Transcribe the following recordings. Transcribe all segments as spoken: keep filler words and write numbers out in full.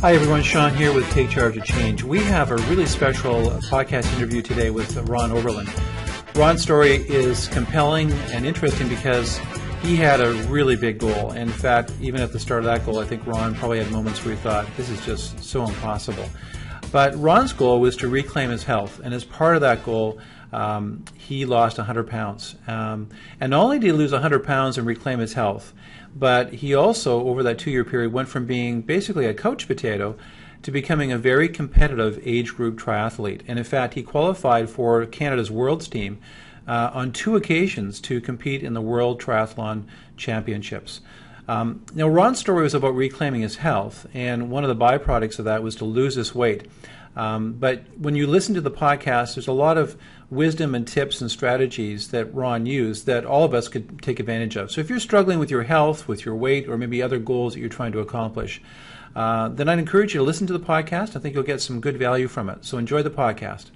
Hi everyone, Sean here with Take Charge of Change. We have a really special podcast interview today with Ron Oberlin. Ron's story is compelling and interesting because he had a really big goal. In fact, even at the start of that goal, I think Ron probably had moments where he thought, this is just so impossible. But Ron's goal was to reclaim his health, and as part of that goal, um, he lost one hundred pounds. Um, and not only did he lose one hundred pounds and reclaim his health, but he also, over that two-year period, went from being basically a couch potato to becoming a very competitive age group triathlete. And in fact, he qualified for Canada's Worlds team uh, on two occasions to compete in the World Triathlon Championships. Um, now, Ron's story was about reclaiming his health, and one of the byproducts of that was to lose this weight. Um, but when you listen to the podcast, there's a lot of wisdom and tips and strategies that Ron used that all of us could take advantage of. So if you're struggling with your health, with your weight, or maybe other goals that you're trying to accomplish, uh, then I'd encourage you to listen to the podcast. I think you'll get some good value from it. So enjoy the podcast.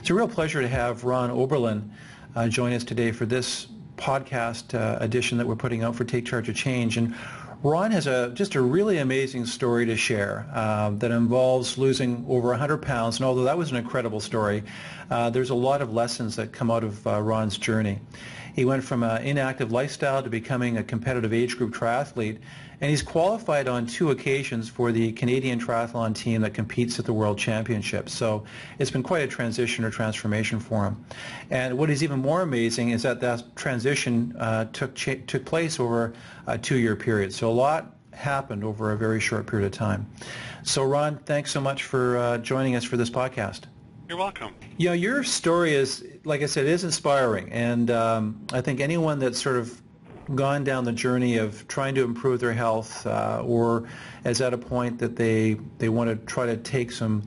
It's a real pleasure to have Ron Oberlin uh, join us today for this podcast uh, edition that we're putting out for Take Charge of Change. And Ron has a just a really amazing story to share uh, that involves losing over one hundred pounds. And although that was an incredible story, uh, there's a lot of lessons that come out of uh, Ron's journey. He went from an inactive lifestyle to becoming a competitive age group triathlete, and he's qualified on two occasions for the Canadian triathlon team that competes at the World Championships. So it's been quite a transition or transformation for him. And what is even more amazing is that that transition uh, took, took place over a two-year period. So a lot happened over a very short period of time. So Ron, thanks so much for uh, joining us for this podcast. You're welcome. You know, your story is, like I said, is inspiring, and um, I think anyone that's sort of gone down the journey of trying to improve their health, uh, or is at a point that they they want to try to take some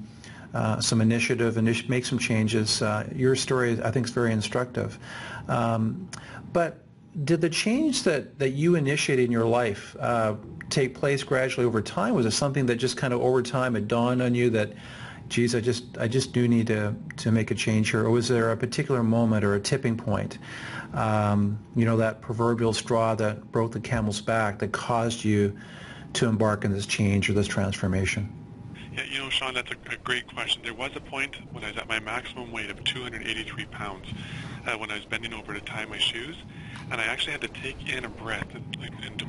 uh, some initiative and make some changes. Uh, your story, I think, is very instructive. Um, but did the change that that you initiated in your life uh, take place gradually over time? Was it something that just kind of over time it dawned on you that, geez, I just I just do need to to make a change here? Or was there a particular moment or a tipping point, um, you know, that proverbial straw that broke the camel's back that caused you to embark on this change or this transformation? Yeah, you know, Sean, that's a, a great question. There was a point when I was at my maximum weight of two hundred eighty-three pounds, uh, when I was bending over to tie my shoes, and I actually had to take in a breath and, and to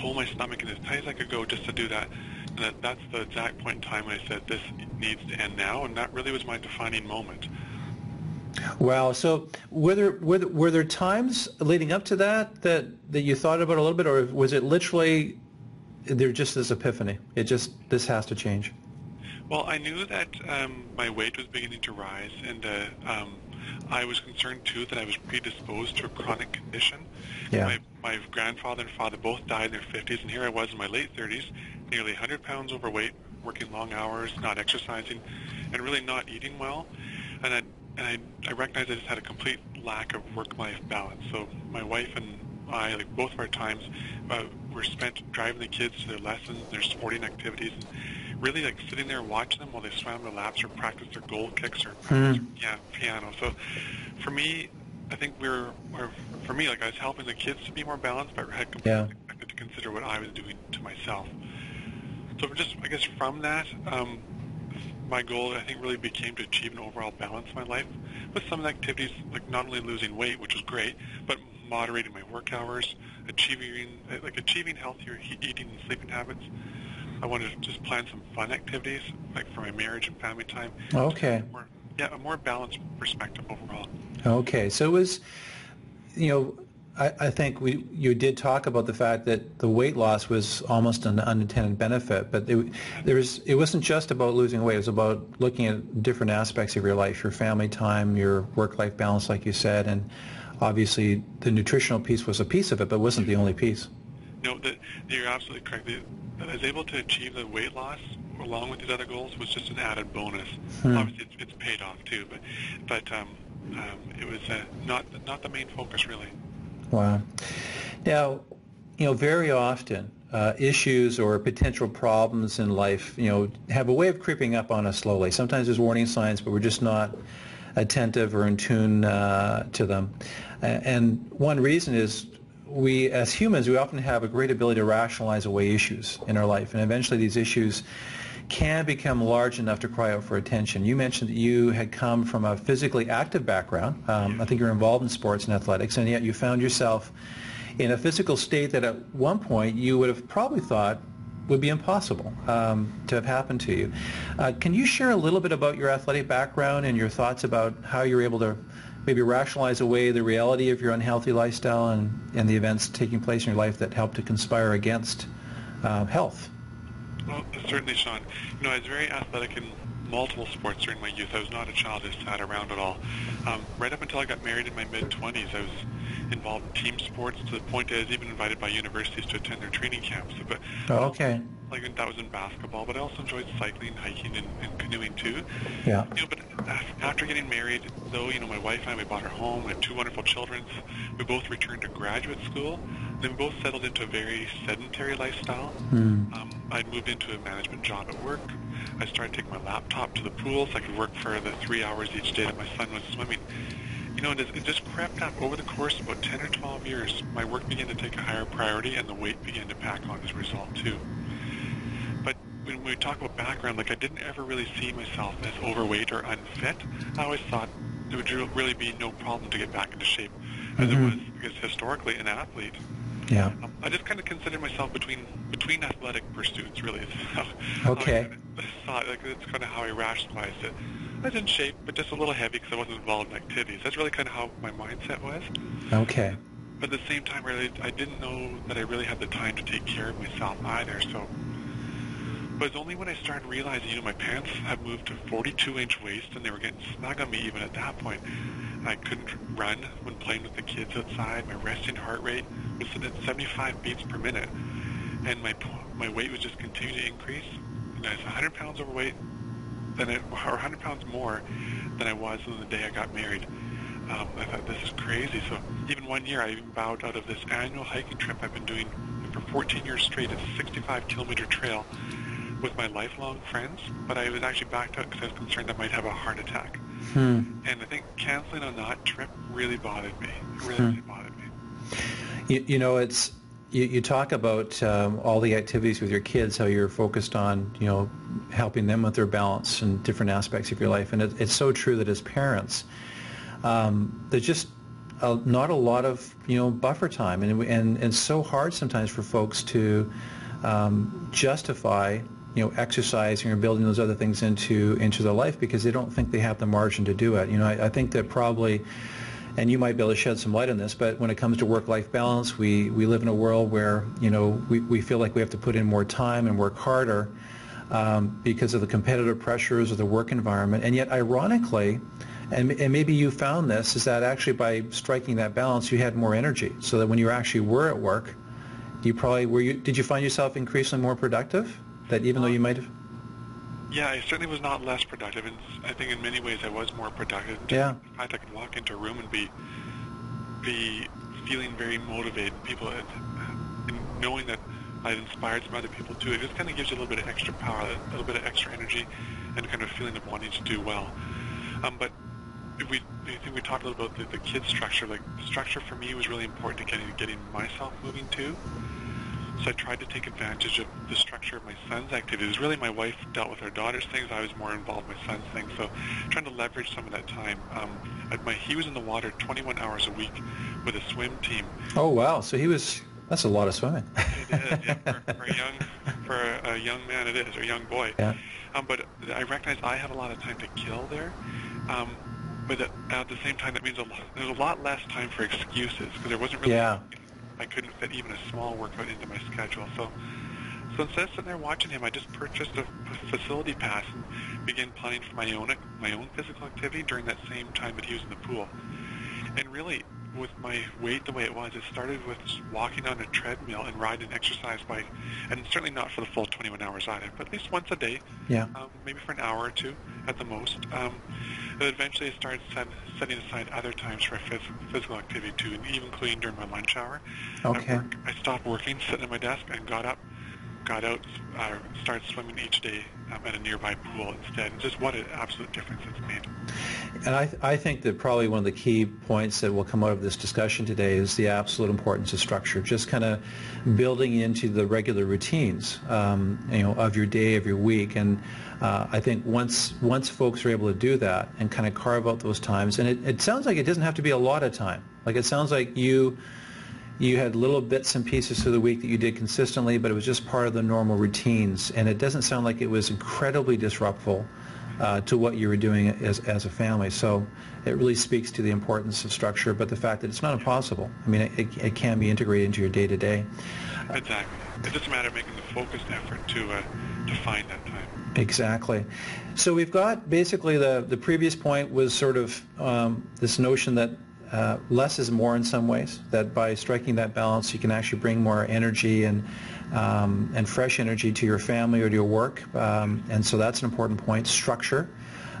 pull my stomach in as tight as I could go just to do that. And that, that's the exact point in time when I said this needs to end now, and that really was my defining moment. Wow. So were there, were there, were there times leading up to that, that that you thought about a little bit, or was it literally there just this epiphany? It just, this has to change. Well, I knew that um, my weight was beginning to rise, and uh, um, I was concerned too that I was predisposed to a chronic condition. Yeah. My, my grandfather and father both died in their fifties, and here I was in my late thirties, nearly one hundred pounds overweight, working long hours, not exercising, and really not eating well. And I, and I, I recognized I just had a complete lack of work-life balance. So my wife and I, like both of our times, uh, were spent driving the kids to their lessons, their sporting activities, and really like sitting there watching them while they swam their laps or practiced their goal kicks or mm. yeah, piano. So for me, I think we were, or for me, like I was helping the kids to be more balanced, but I had completely yeah. expected to consider what I was doing to myself. So just, I guess, from that, um, my goal, I think, really became to achieve an overall balance in my life with some of the activities, like not only losing weight, which was great, but moderating my work hours, achieving like achieving healthier eating and sleeping habits. I wanted to just plan some fun activities, like for my marriage and family time. Okay. More, yeah, a more balanced perspective overall. Okay. So it was, you know, I think we, you did talk about the fact that the weight loss was almost an unintended benefit, but it, there was, it wasn't just about losing weight. It was about looking at different aspects of your life, your family time, your work-life balance, like you said, and obviously the nutritional piece was a piece of it, but wasn't the only piece. No, the, you're absolutely correct. The, that I was able to achieve the weight loss along with these other goals was just an added bonus. Hmm. Obviously, it's, it's paid off too, but, but um, um, it was uh, not, not the main focus, really. Wow. Now, you know, very often uh, issues or potential problems in life, you know, have a way of creeping up on us slowly. Sometimes there's warning signs, but we're just not attentive or in tune uh, to them. And one reason is we, as humans, we often have a great ability to rationalize away issues in our life, and eventually these issues can become large enough to cry out for attention. You mentioned that you had come from a physically active background. Um, I think you're involved in sports and athletics, and yet you found yourself in a physical state that at one point you would have probably thought would be impossible um, to have happened to you. Uh, can you share a little bit about your athletic background and your thoughts about how you're able to maybe rationalize away the reality of your unhealthy lifestyle and, and the events taking place in your life that help to conspire against uh, health? Well, certainly, Sean. You know, I was very athletic in multiple sports during my youth. I was not a child who sat around at all. Um, right up until I got married in my mid-twenties, I was involved in team sports to the point I was even invited by universities to attend their training camps. But oh, okay. Like, that was in basketball, but I also enjoyed cycling, hiking, and, and canoeing too. Yeah. You know, but after getting married, though, you know, my wife and I, we bought our home. We had two wonderful children. We both returned to graduate school. Then we both settled into a very sedentary lifestyle. Mm. Um, I'd moved into a management job at work. I started taking my laptop to the pool so I could work for the three hours each day that my son was swimming. You know, and it just crept up over the course of about ten or twelve years. My work began to take a higher priority, and the weight began to pack on as a result too. But when we talk about background, like, I didn't ever really see myself as overweight or unfit. I always thought it would really be no problem to get back into shape, as mm-hmm. it was, because historically an athlete. Yeah. Um, I just kind of considered myself between between athletic pursuits, really. So, okay. How I kind of saw it, like, that's kind of how I rationalized it. I was in shape, but just a little heavy because I wasn't involved in activities. That's really kind of how my mindset was. Okay. But at the same time, really, I didn't know that I really had the time to take care of myself either. So, but it was only when I started realizing, you know, my pants had moved to forty-two inch waist, and they were getting snug on me even at that point. I couldn't run when playing with the kids outside. My resting heart rate was at seventy-five beats per minute, and my my weight was just continuing to increase. And I was one hundred pounds overweight, than I, or one hundred pounds more than I was on the day I got married. Um, I thought, this is crazy. So even one year, I even bowed out of this annual hiking trip I've been doing for fourteen years straight. It's a sixty-five kilometer trail with my lifelong friends, but I was actually backed out because I was concerned I might have a heart attack. Hmm. And I think canceling on that trip really bothered me. It really, hmm. really bothered me. You, you know, it's you, you talk about um, all the activities with your kids, how you're focused on, you know, helping them with their balance and different aspects of your life. And it, it's so true that as parents, um, there's just a, not a lot of, you know, buffer time. And, and, and it's so hard sometimes for folks to um, justify, you know, exercising or building those other things into into their life because they don't think they have the margin to do it. You know, I, I think that probably, and you might be able to shed some light on this, but when it comes to work-life balance, we, we live in a world where, you know, we, we feel like we have to put in more time and work harder um, because of the competitive pressures of the work environment. And yet, ironically, and, and maybe you found this, is that actually by striking that balance, you had more energy, so that when you actually were at work, you probably were you, did you find yourself increasingly more productive? That even though you might have? Yeah, I certainly was not less productive, and I think in many ways I was more productive. Yeah. In fact, I could walk into a room and be be feeling very motivated. People, and knowing that I've inspired some other people too, it just kind of gives you a little bit of extra power, a little bit of extra energy, and kind of a feeling of wanting to do well. Um, but we, I think we talked a little about the, the kid structure. Like, structure for me was really important to getting getting myself moving too. So I tried to take advantage of the structure of my son's activities. Really, my wife dealt with her daughter's things. I was more involved in my son's things. So trying to leverage some of that time. Um, at my, he was in the water twenty-one hours a week with a swim team. Oh, wow. So he was, that's a lot of swimming. It is, yeah. For, for, a, young, for a, a young man it is, or a young boy. Yeah. Um, but I recognize I had a lot of time to kill there. Um, but at the same time, that means a lot, there's a lot less time for excuses because there wasn't really... Yeah. I couldn't fit even a small workout into my schedule. So so instead of sitting there watching him, I just purchased a facility pass and began planning for my own my own physical activity during that same time that he was in the pool. And really, with my weight the way it was, it started with walking on a treadmill and riding an exercise bike, and certainly not for the full twenty-one hours either, but at least once a day, yeah. um, maybe for an hour or two at the most. Um, and eventually I started set, setting aside other times for phys physical activity too, and even including during my lunch hour. Okay. Work, I stopped working, sitting at my desk, and got up, got out, uh, started swimming each day um, at a nearby pool instead, and just what an absolute difference it's made. And I, th I think that probably one of the key points that will come out of this discussion today is the absolute importance of structure, just kind of building into the regular routines, um, you know, of your day, of your week. And uh, I think once once folks are able to do that and kind of carve out those times, and it, it sounds like it doesn't have to be a lot of time. Like it sounds like you you had little bits and pieces through the week that you did consistently, but it was just part of the normal routines. And it doesn't sound like it was incredibly disruptive Uh, to what you were doing as, as a family. So it really speaks to the importance of structure, but the fact that it's not impossible. I mean, it, it, it can be integrated into your day-to-day. -day. Exactly. It's just a matter of making the focused effort to, uh, to find that time. Exactly. So we've got basically the, the previous point was sort of um, this notion that uh, less is more in some ways, that by striking that balance you can actually bring more energy and Um, and fresh energy to your family or to your work, um, and so that's an important point. Structure,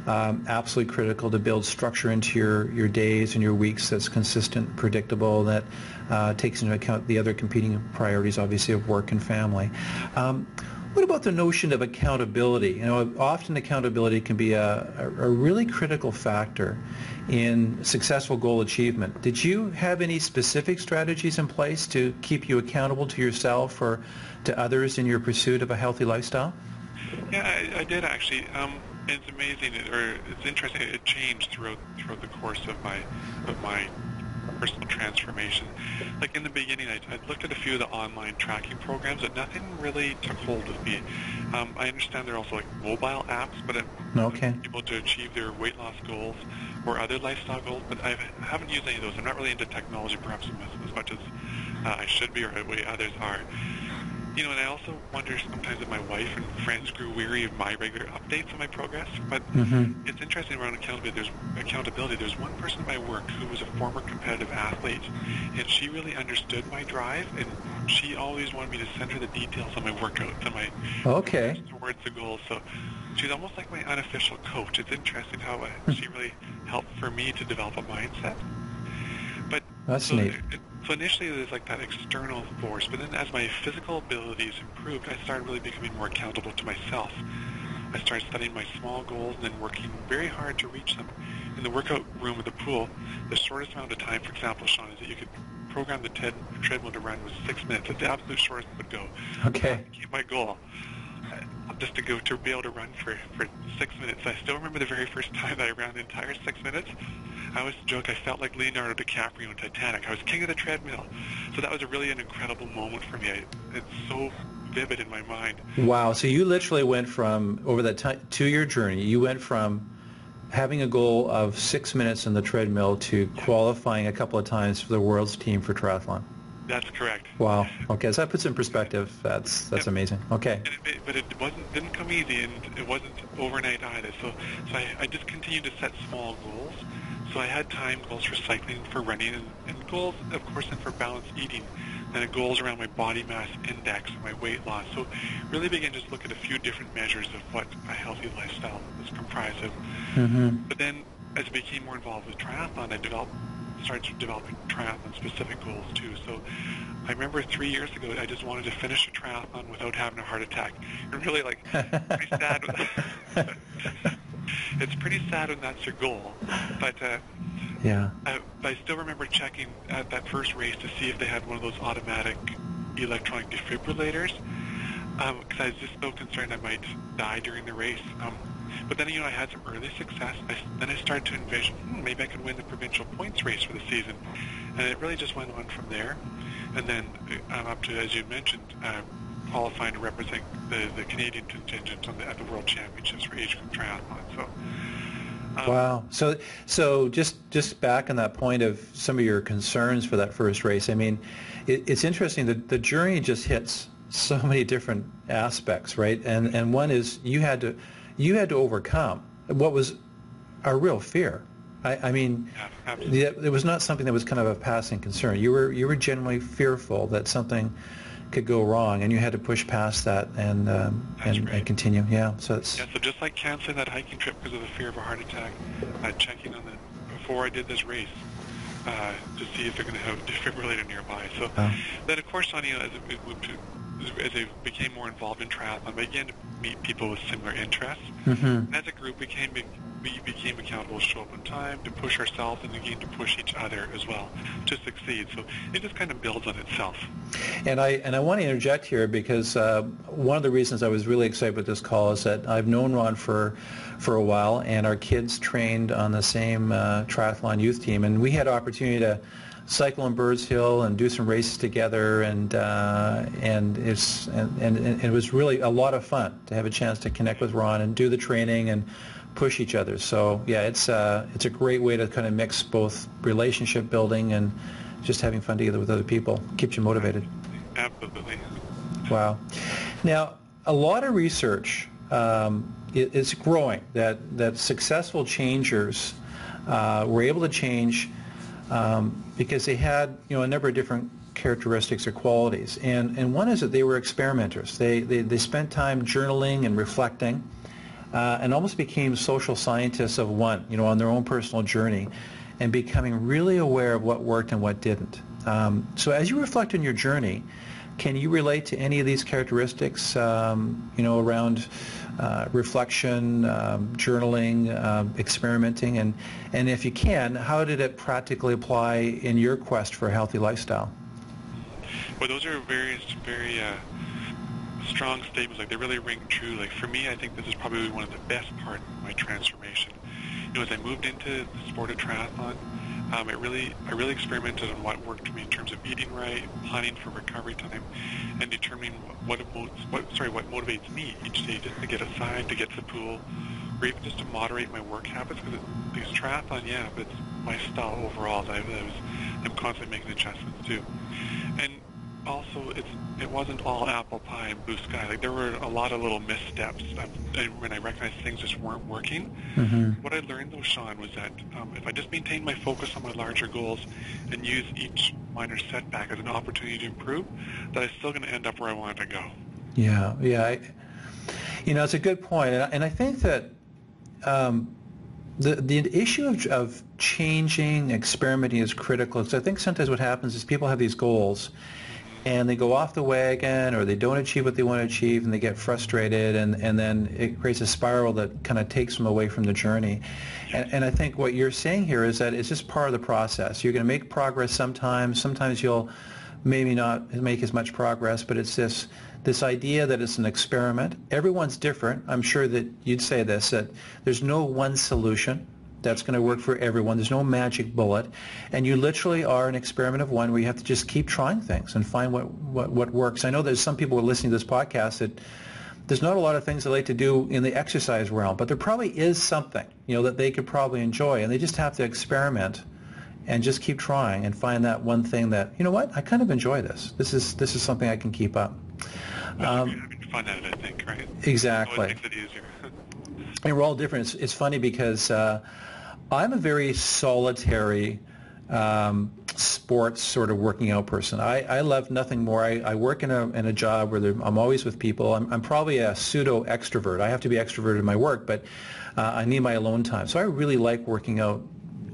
um, absolutely critical to build structure into your, your days and your weeks that's consistent, predictable, that uh, takes into account the other competing priorities, obviously, of work and family. Um, what about the notion of accountability? You know, often accountability can be a, a really critical factor in successful goal achievement. Did you have any specific strategies in place to keep you accountable to yourself or to others in your pursuit of a healthy lifestyle? Yeah, I, I did actually. Um, it's amazing, it, or it's interesting. It changed throughout throughout the course of my of my personal transformation. Like in the beginning, I, I looked at a few of the online tracking programs, but nothing really took hold with me. Um, I understand they're also like mobile apps, but it, okay. I'm able to achieve their weight loss goals or other lifestyle goals, but I haven't used any of those. I'm not really into technology, perhaps as, as much as uh, I should be or the way others are. You know, and I also wonder sometimes if my wife and friends grew weary of my regular updates on my progress, but mm-hmm. It's interesting around accountability. There's accountability. There's one person at my work who was a former competitive athlete, and she really understood my drive, and she always wanted me to send her the details on my workouts and my okay. towards the goal. So she's almost like my unofficial coach. It's interesting how uh, she really helped for me to develop a mindset. But That's so neat. It, So initially there's like that external force, but then as my physical abilities improved, I started really becoming more accountable to myself. I started setting my small goals and then working very hard to reach them. In the workout room of the pool, the shortest amount of time, for example, Sean, is that you could program the ted treadmill to run with six minutes. That's the absolute shortest it would go. Okay. I keep my goal. Just to go to be able to run for, for six minutes. I still remember the very first time that I ran the entire six minutes. I always joke I felt like Leonardo DiCaprio in Titanic. I was king of the treadmill. So that was really an incredible moment for me. I, it's so vivid in my mind. Wow. So you literally went from, over that two-year journey, you went from having a goal of six minutes on the treadmill to qualifying a couple of times for the world's team for triathlon. That's correct. Wow. Okay, so that puts in perspective. That's that's yeah. amazing. Okay. It, it, but it wasn't didn't come easy, and it wasn't overnight either. So, so I, I just continued to set small goals. So I had time goals for cycling, for running, and, and goals, of course, and for balanced eating, and goals around my body mass index and my weight loss. So really began to just look at a few different measures of what a healthy lifestyle is comprised of. Mm-hmm. But then, as I became more involved with triathlon, I developed. started developing triathlon-specific goals, too. So I remember three years ago, I just wanted to finish a triathlon without having a heart attack. It's really, like, pretty sad. When, it's pretty sad when that's your goal. But, uh, yeah. I, but I still remember checking at that first race to see if they had one of those automatic electronic defibrillators, um, because I was just so concerned I might die during the race. Um, But then, you know, I had some early success. I, then I started to envision, hmm, maybe I could win the provincial points race for the season. And it really just went on from there. And then um, up to, as you mentioned, uh, qualifying to represent the, the Canadian contingent on the, at the World Championships for age group triathlon. So, um, wow. So so just, just back on that point of some of your concerns for that first race, I mean, it, it's interesting that the journey just hits so many different aspects, right? And, and one is you had to... You had to overcome what was a real fear. I, I mean, yeah, it was not something that was kind of a passing concern. You were you were genuinely fearful that something could go wrong, and you had to push past that and um, and, right. and continue. Yeah. So it's yeah. So just like canceling that hiking trip because of the fear of a heart attack, uh, checking on the before I did this race uh, to see if they're going to have a defibrillator nearby. So oh. then, of course, on you know, as it would. As I became more involved in triathlon, I began to meet people with similar interests. Mm-hmm. And as a group, we became we became accountable to show up on time, to push ourselves, and again to push each other as well to succeed. So it just kind of builds on itself. And I and I want to interject here because uh, one of the reasons I was really excited about this call is that I've known Ron for for a while, and our kids trained on the same uh, triathlon youth team, and we had opportunity to cycle on Bird's Hill and do some races together, and uh, and it's and, and, and it was really a lot of fun to have a chance to connect with Ron and do the training and push each other. So yeah, it's uh, it's a great way to kind of mix both relationship building and just having fun together with other people. Keeps you motivated. Absolutely. Wow. Now, a lot of research um, is growing that that successful changers uh, were able to change. Um, because they had, you know, a number of different characteristics or qualities, and and one is that they were experimenters. They they, they spent time journaling and reflecting, uh, and almost became social scientists of one, you know, on their own personal journey, and becoming really aware of what worked and what didn't. Um, so as you reflect on your journey, can you relate to any of these characteristics? Um, you know, around uh, reflection, um, journaling, um, experimenting, and and if you can, how did it practically apply in your quest for a healthy lifestyle? Well, those are very, very uh, strong statements. Like they really ring true. Like for me, I think this is probably one of the best parts of my transformation. You know, as I moved into the sport of triathlon, Um, it really, I really experimented on what worked for me in terms of eating right, planning for recovery time, and determining what what, what sorry what motivates me each day, just to get outside, to get to the pool, or even just to moderate my work habits. Because it's triathlon, yeah, but it's my style overall that I was, I'm constantly making adjustments to. And also, it's it wasn't all apple pie and blue sky. Like there were a lot of little missteps when I recognized things just weren't working. Mm-hmm. What I learned though, Sean, was that um, if I just maintained my focus on my larger goals and use each minor setback as an opportunity to improve, that I'm still going to end up where I wanted to go. Yeah, yeah. I, you know, it's a good point, and I, and I think that um, the the issue of of changing, experimenting is critical. So I think sometimes what happens is people have these goals, and they go off the wagon, or they don't achieve what they want to achieve, and they get frustrated, and, and then it creates a spiral that kind of takes them away from the journey. And, and I think what you're saying here is that it's just part of the process. You're going to make progress sometimes. Sometimes you'll maybe not make as much progress, but it's this, this idea that it's an experiment. Everyone's different. I'm sure that you'd say this, that there's no one solution that's going to work for everyone. There's no magic bullet, and you literally are an experiment of one where you have to just keep trying things and find what, what, what works. I know there's some people who are listening to this podcast that there's not a lot of things they like to do in the exercise realm, but there probably is something, you know, that they could probably enjoy, and they just have to experiment and just keep trying and find that one thing that, you know what, I kind of enjoy this. This is this is something I can keep up. Well, um, you're having fun at it, I think, right? Exactly. It makes it easier. And we're all different. It's, it's funny because uh, I'm a very solitary um, sports sort of working out person. I, I love nothing more. I, I work in a, in a job where I'm always with people. I'm, I'm probably a pseudo extrovert. I have to be extroverted in my work, but uh, I need my alone time. So I really like working out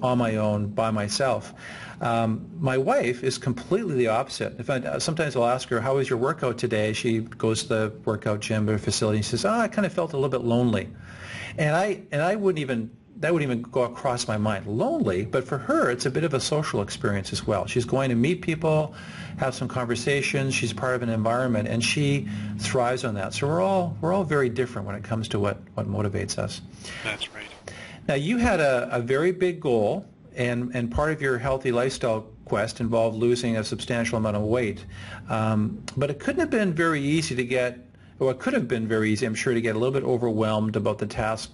on my own, by myself. Um, my wife is completely the opposite. In fact, sometimes I'll ask her, how was your workout today? She goes to the workout gym or facility and she says, oh, I kind of felt a little bit lonely. And I, and I wouldn't even, that wouldn't even go across my mind, lonely, but for her it's a bit of a social experience as well. She's going to meet people, have some conversations, she's part of an environment, and she thrives on that. So we're all, we're all very different when it comes to what, what motivates us. That's right. Now, you had a, a very big goal, and, and part of your healthy lifestyle quest involved losing a substantial amount of weight. Um, but it couldn't have been very easy to get, or it could have been very easy, I'm sure, to get a little bit overwhelmed about the task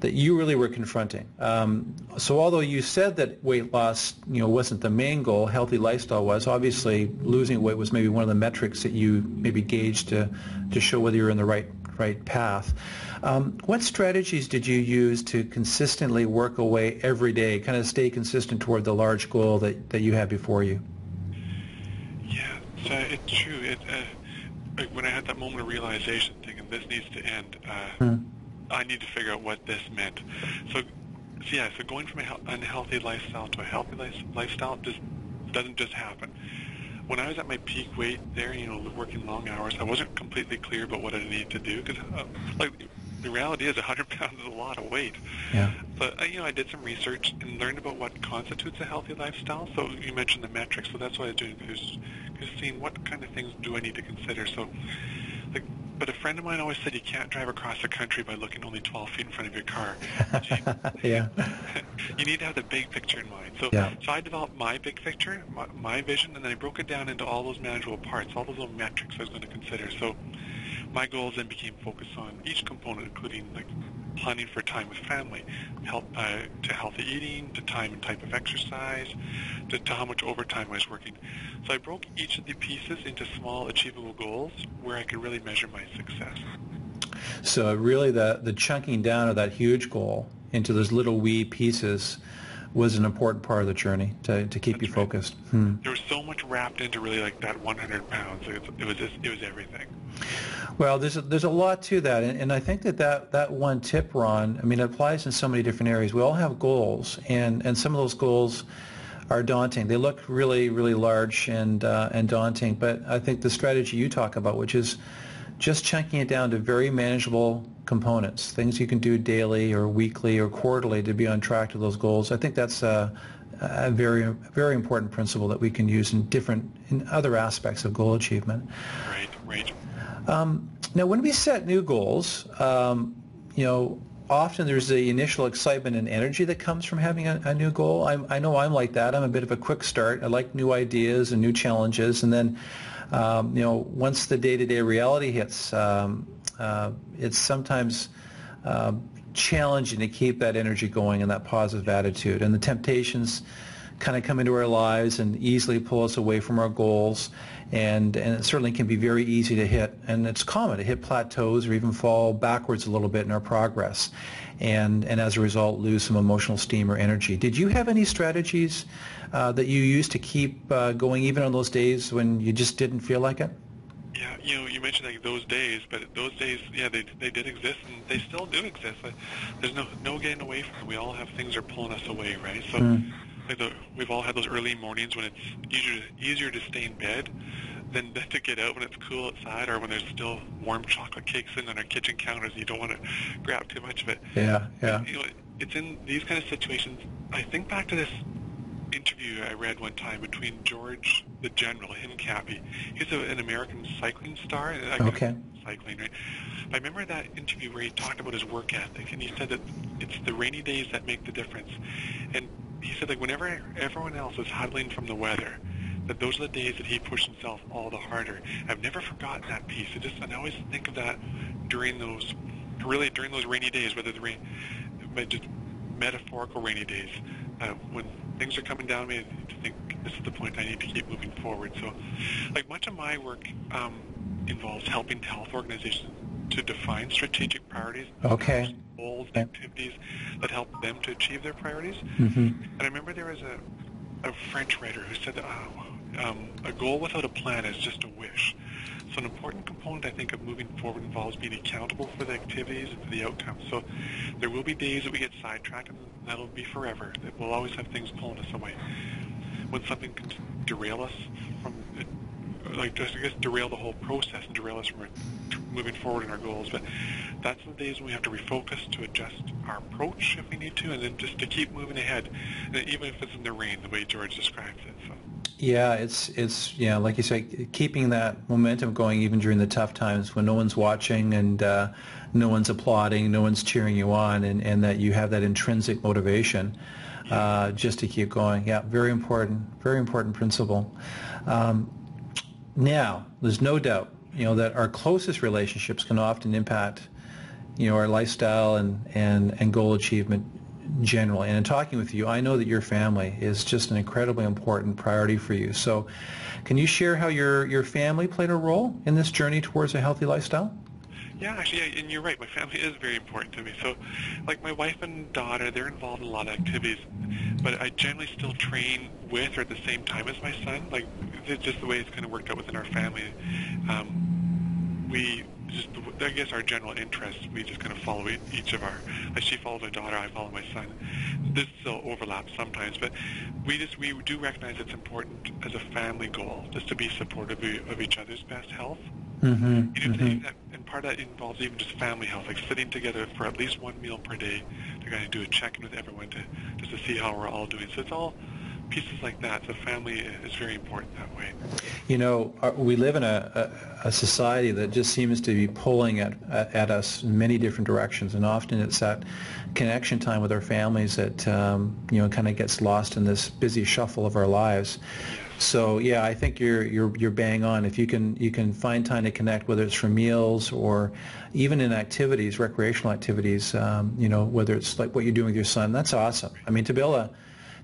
that you really were confronting. Um, so although you said that weight loss, you know, wasn't the main goal, healthy lifestyle was, obviously losing weight was maybe one of the metrics that you maybe gauged to, to show whether you're in the right right path. Um, what strategies did you use to consistently work away every day, kind of stay consistent toward the large goal that, that you had before you? Yeah, so it's true. It, uh, when I had that moment of realization thinking this needs to end, uh, hmm. I need to figure out what this meant. So, so yeah, so going from an unhealthy lifestyle to a healthy life, lifestyle just doesn't just happen. When I was at my peak weight there, you know, working long hours, I wasn't completely clear about what I needed to do because, uh, like, the reality is one hundred pounds is a lot of weight. Yeah. But, you know, I did some research and learned about what constitutes a healthy lifestyle. So you mentioned the metrics, so that's what I do, because seeing what kind of things do I need to consider. So, like, but a friend of mine always said you can't drive across the country by looking only twelve feet in front of your car. Yeah. You need to have the big picture in mind. So, yeah. so I developed my big picture, my, my vision, and then I broke it down into all those manageable parts, all those little metrics I was going to consider. So my goals then became focused on each component, including like planning for time with family, help, uh, to healthy eating, to time and type of exercise, to, to how much overtime I was working. So I broke each of the pieces into small, achievable goals where I could really measure my success. So really the, the chunking down of that huge goal into those little wee pieces was an important part of the journey to, to keep That's you right. focused. Hmm. There was so much wrapped into really like that one hundred pounds. It was, it was, just, it was everything. Well, there's a, there's a lot to that, and, and I think that, that that one tip, Ron, I mean, it applies in so many different areas. We all have goals, and, and some of those goals are daunting. They look really, really large and uh, and daunting, but I think the strategy you talk about, which is just chunking it down to very manageable components, things you can do daily or weekly or quarterly to be on track to those goals, I think that's a, a very, very important principle that we can use in different, in other aspects of goal achievement. Right, right. Um, now, when we set new goals, um, you know, often there's the initial excitement and energy that comes from having a, a new goal. I'm, I know I'm like that. I'm a bit of a quick start. I like new ideas and new challenges. And then, um, you know, once the day-to-day reality hits, um, uh, it's sometimes uh, challenging to keep that energy going and that positive attitude. And the temptations kind of come into our lives and easily pull us away from our goals, and and it certainly can be very easy to hit, and it's common to hit plateaus or even fall backwards a little bit in our progress, and and as a result lose some emotional steam or energy. Did you have any strategies uh, that you used to keep uh, going even on those days when you just didn't feel like it? Yeah, you know, you mentioned like those days, but those days, yeah, they they did exist, and they still do exist. Like, there's no no getting away from it. We all have things that are pulling us away, right? So. Mm. Like the, we've all had those early mornings when it's easier, easier to stay in bed than to get out when it's cool outside, or when there's still warm chocolate cakes sitting on our kitchen counters and you don't want to grab too much of it. Yeah, yeah. And, you know, it's in these kind of situations. I think back to this interview I read one time between George, the general, him, Cappy. He's a, an American cycling star. I okay. Cycling, right? I remember that interview where he talked about his work ethic, and he said that it's the rainy days that make the difference. And he said, like, whenever everyone else is huddling from the weather, that those are the days that he pushed himself all the harder. I've never forgotten that piece. I just, and I always think of that during those, really during those rainy days, whether the rain, just metaphorical rainy days, uh, when things are coming down, I think this is the point I need to keep moving forward. So, like, much of my work um, involves helping health organizations to define strategic priorities, okay. goals, and activities that help them to achieve their priorities. Mm-hmm. And I remember there was a, a French writer who said, oh, um, a goal without a plan is just a wish. So an important component, I think, of moving forward involves being accountable for the activities and for the outcomes. So there will be days that we get sidetracked, and that'll be forever. We'll always have things pulling us away. When something can derail us from it, like just I guess derail the whole process and derail us from moving forward in our goals, but that's the days when we have to refocus, to adjust our approach if we need to, and then just to keep moving ahead, even if it's in the rain, the way George describes it. So. Yeah, it's it's yeah, like you say, keeping that momentum going even during the tough times when no one's watching and uh, no one's applauding, no one's cheering you on, and, and that you have that intrinsic motivation. Uh, just to keep going. Yeah, very important, very important principle. Um, Now, there's no doubt, you know, that our closest relationships can often impact, you know, our lifestyle and, and, and goal achievement generally. And in talking with you, I know that your family is just an incredibly important priority for you. So can you share how your, your family played a role in this journey towards a healthy lifestyle? Yeah, actually, and you're right, my family is very important to me. So, like, my wife and daughter, they're involved in a lot of activities, but I generally still train with or at the same time as my son. Like, it's just the way it's kind of worked out within our family. Um, we just, I guess our general interests, we just kind of follow each of our, like, she follows her daughter, I follow my son. This still overlaps sometimes, but we just, we do recognize it's important as a family goal just to be supportive of each other's best health. Mm-hmm, you know, mm-hmm. part of that involves even just family health, like sitting together for at least one meal per day to kind of do a check-in with everyone to just to see how we're all doing. So it's all pieces like that. So family is very important that way. You know, we live in a, a, a society that just seems to be pulling at, at us in many different directions, and often it's that connection time with our families that, um, you know, kind of gets lost in this busy shuffle of our lives. So yeah, I think you're you're you're bang on. If you can you can find time to connect, whether it's for meals or even in activities, recreational activities, um, you know, whether it's like what you're doing with your son, that's awesome. I mean, to be able to,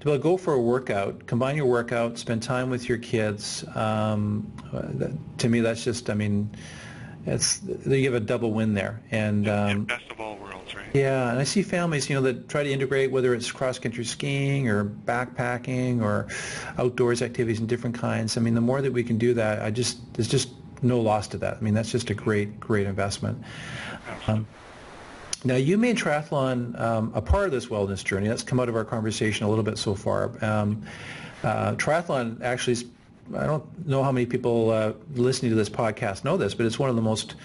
to, be able to go for a workout, combine your workout, spend time with your kids. Um, that, to me, that's just, I mean, it's you have a double win there, and um, best of all worlds, right? Yeah, and I see families, you know, that try to integrate whether it's cross-country skiing or backpacking or outdoors activities in different kinds. I mean, the more that we can do that, I just there's just no loss to that. I mean, that's just a great, great investment. Um, now, you made triathlon um, a part of this wellness journey. That's come out of our conversation a little bit so far. Um, uh, triathlon actually is, I don't know how many people uh, listening to this podcast know this, but it's one of the most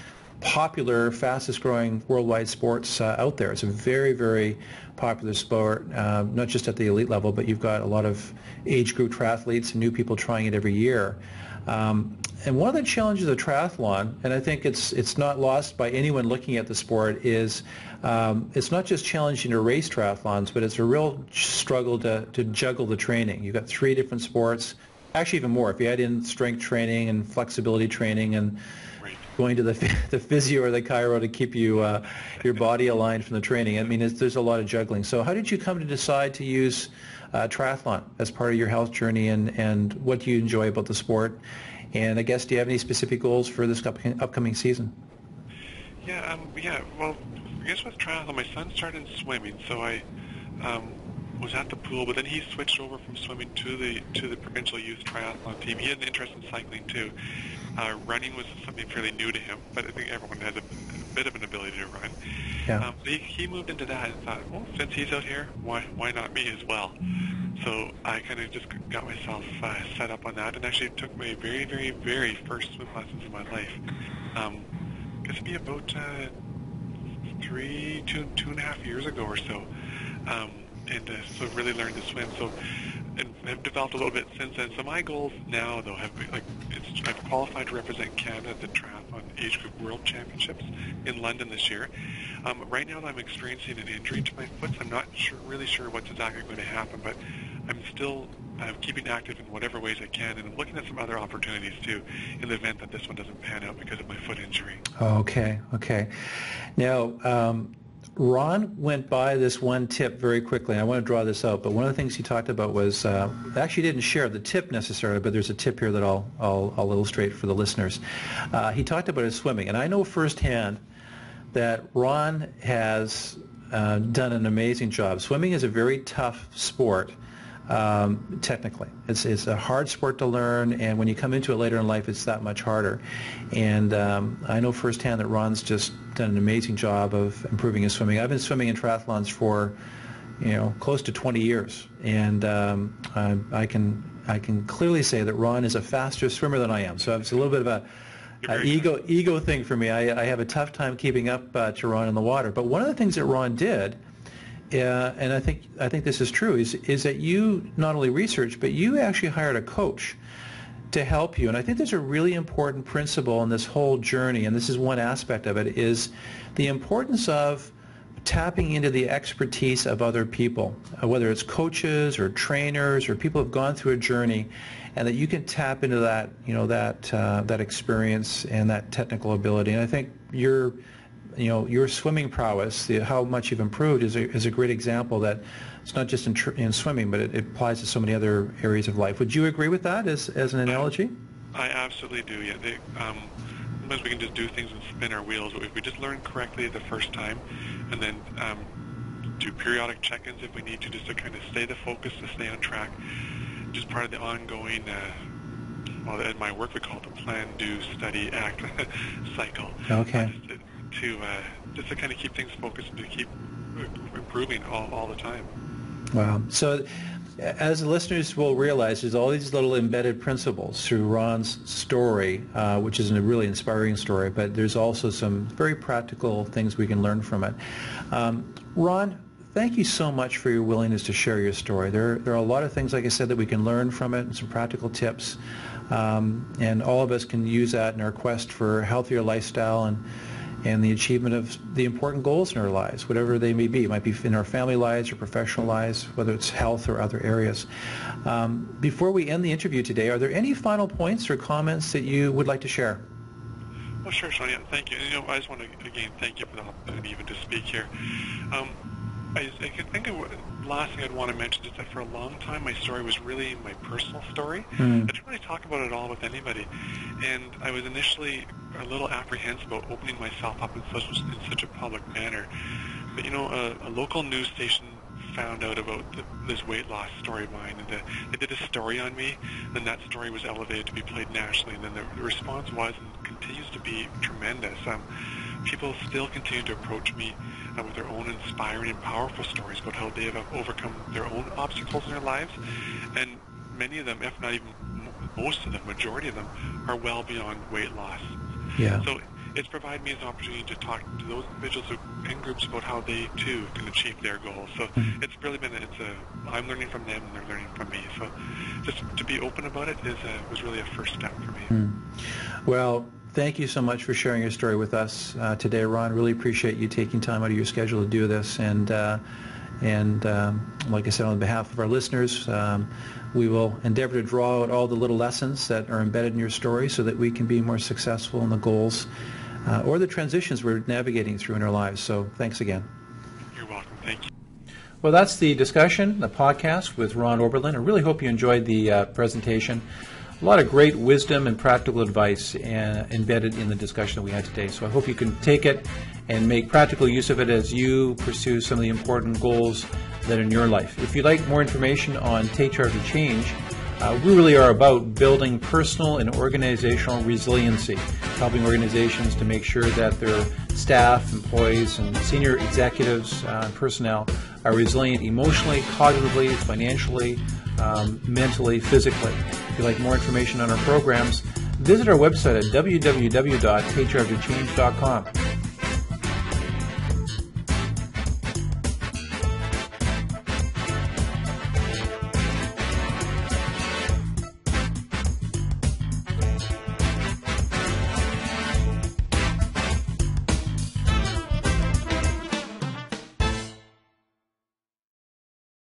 popular, fastest-growing worldwide sports uh, out there. It's a very, very popular sport, uh, not just at the elite level, but you've got a lot of age group triathletes and new people trying it every year. Um, and one of the challenges of triathlon, and I think it's it's not lost by anyone looking at the sport, is um, it's not just challenging to race triathlons, but it's a real struggle to, to juggle the training. You've got three different sports. Actually, even more if you add in strength training and flexibility training and going to the the physio or the chiro to keep you uh, your body aligned from the training. I mean, it's, there's a lot of juggling. So, how did you come to decide to use uh, triathlon as part of your health journey, and and what do you enjoy about the sport? And I guess, do you have any specific goals for this up upcoming season? Yeah, um, yeah. Well, I guess with triathlon, my son started swimming, so I. Um, was at the pool, but then he switched over from swimming to the to the provincial youth triathlon team. He had an interest in cycling too. Uh, running was something fairly new to him, but I think everyone has a, a bit of an ability to run. Yeah. Um, so he, he moved into that and thought, well, since he's out here, why why not me as well? So I kind of just got myself uh, set up on that, and actually took my very, very, very first swim lessons in my life. Um, it would be about uh, three, two, two and a half years ago or so. Um, and uh, so really learned to swim, so and have developed a little bit since then. So my goals now, though, have been, like, it's, I've qualified to represent Canada at the Triathlon Age Group World Championships in London this year. Um, right now, I'm experiencing an injury to my foot. So I'm not sure, really sure what's exactly going to happen, but I'm still uh, keeping active in whatever ways I can, and I'm looking at some other opportunities, too, in the event that this one doesn't pan out because of my foot injury. Oh, okay, okay. Now, um Ron went by this one tip very quickly, and I want to draw this out, but one of the things he talked about was, uh, actually didn't share the tip necessarily, but there's a tip here that I'll, I'll, I'll illustrate for the listeners. Uh, he talked about his swimming, and I know firsthand that Ron has uh, done an amazing job. Swimming is a very tough sport. Um, technically, it's it's a hard sport to learn, and when you come into it later in life, it's that much harder. And um, I know firsthand that Ron's just done an amazing job of improving his swimming. I've been swimming in triathlons for, you know, close to twenty years, and um, I, I can I can clearly say that Ron is a faster swimmer than I am. So it's a little bit of a Uh, ego ego thing for me. I, I have a tough time keeping up uh, to Ron in the water. But one of the things that Ron did. Uh, and I think I think this is true, is is that you not only researched, but you actually hired a coach to help you. And I think there's a really important principle in this whole journey, and this is one aspect of it, is the importance of tapping into the expertise of other people, whether it's coaches or trainers or people who've gone through a journey, and that you can tap into that, you know, that uh, that experience and that technical ability. And I think you're You know, your swimming prowess, the, how much you've improved, is a, is a great example that it's not just in, tr in swimming, but it, it applies to so many other areas of life. Would you agree with that as, as an analogy? I, I absolutely do, yeah. They, um, sometimes we can just do things and spin our wheels, but if we just learn correctly the first time and then um, do periodic check-ins if we need to, just to kind of stay the focus, to stay on track, just part of the ongoing, uh, well, in my work we call it the plan, do, study, act cycle. Okay. Uh, just, to uh, just to kind of keep things focused and to keep improving all, all the time. Wow. So as the listeners will realize, there's all these little embedded principles through Ron's story, uh, which is a really inspiring story, but there's also some very practical things we can learn from it. Um, Ron, thank you so much for your willingness to share your story. There, there are a lot of things, like I said, that we can learn from it, and some practical tips, um, and all of us can use that in our quest for a healthier lifestyle and and the achievement of the important goals in our lives, whatever they may be. It might be in our family lives or professional lives, whether it's health or other areas. Um, before we end the interview today, are there any final points or comments that you would like to share? Well, sure, Sonia. Thank you. You know, I just want to, again, thank you for the opportunity even to speak here. Um, I, I think I, last thing I'd want to mention is that for a long time my story was really my personal story. Mm. I didn't really talk about it at all with anybody, and I was initially a little apprehensive about opening myself up in such, in such a public manner. But you know, a, a local news station found out about the, this weight loss story of mine, and the, they did a story on me, and that story was elevated to be played nationally, and then the, the response was and continues to be tremendous. Um, people still continue to approach me uh, with their own inspiring and powerful stories about how they have overcome their own obstacles in their lives, and many of them, if not even most of them, majority of them, are well beyond weight loss. Yeah. So it's provided me an opportunity to talk to those individuals who, and groups about how they too can achieve their goals. So mm-hmm. it's really been, it's a, I'm learning from them and they're learning from me. So just to be open about it is a, was really a first step for me. Mm. Well, thank you so much for sharing your story with us uh, today, Ron. Really appreciate you taking time out of your schedule to do this. And uh, and um, like I said, on behalf of our listeners, um, we will endeavor to draw out all the little lessons that are embedded in your story so that we can be more successful in the goals uh, or the transitions we're navigating through in our lives. So thanks again. You're welcome. Thank you. Well, that's the discussion, the podcast with Ron Oberlin. I really hope you enjoyed the uh, presentation. A lot of great wisdom and practical advice uh, embedded in the discussion that we had today. So I hope you can take it and make practical use of it as you pursue some of the important goals that are in your life. If you'd like more information on Take Charge of Change, uh, we really are about building personal and organizational resiliency, helping organizations to make sure that their staff, employees, and senior executives uh, and personnel are resilient emotionally, cognitively, financially, um, mentally, physically. If you'd like more information on our programs, visit our website at w w w dot take charge of change dot com.